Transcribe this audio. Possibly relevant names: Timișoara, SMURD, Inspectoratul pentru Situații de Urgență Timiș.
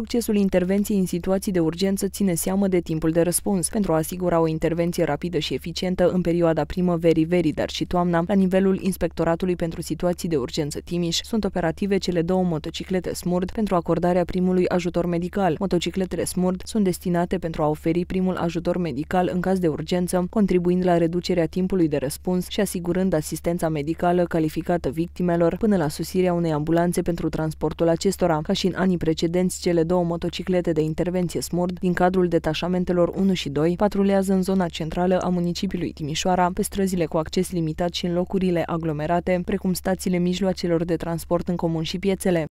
succesul intervenției în situații de urgență ține seamă de timpul de răspuns. Pentru a asigura o intervenție rapidă și eficientă în perioada primăverii-verii, dar și toamna, la nivelul Inspectoratului pentru Situații de Urgență Timiș, sunt operative cele două motociclete SMURD pentru acordarea primului ajutor medical. Motocicletele SMURD sunt destinate pentru a oferi primul ajutor medical în caz de urgență, contribuind la reducerea timpului de răspuns și asigurând asistența medicală calificată victimelor până la sosirea unei ambulanțe pentru transportul acestora. Ca și în anii precedenți, cele două motociclete de intervenție SMURD din cadrul detașamentelor 1 și 2 patrulează în zona centrală a municipiului Timișoara, pe străzile cu acces limitat și în locurile aglomerate, precum stațiile mijloacelor de transport în comun și piețele.